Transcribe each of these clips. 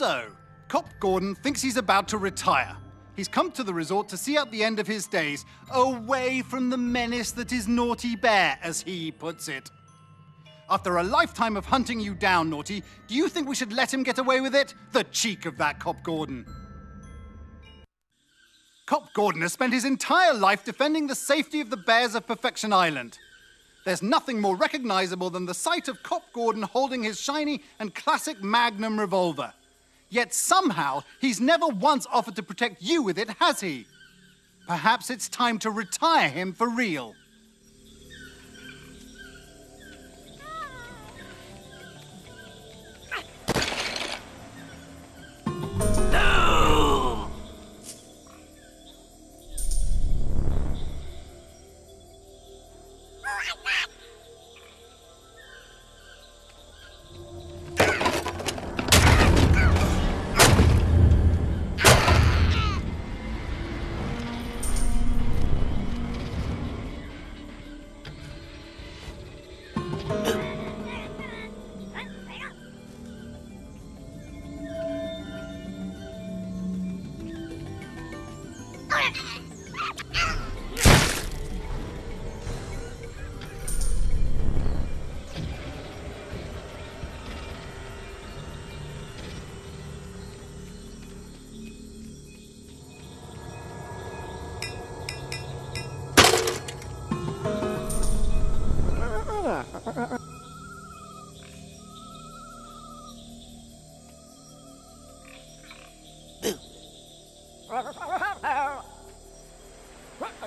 So, Cop Gordon thinks he's about to retire. He's come to the resort to see out the end of his days, away from the menace that is Naughty Bear, as he puts it. After a lifetime of hunting you down, Naughty, do you think we should let him get away with it? The cheek of that Cop Gordon. Cop Gordon has spent his entire life defending the safety of the bears of Perfection Island. There's nothing more recognizable than the sight of Cop Gordon holding his shiny and classic Magnum revolver. Yet somehow, he's never once offered to protect you with it, has he? Perhaps it's time to retire him for real.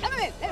Come on.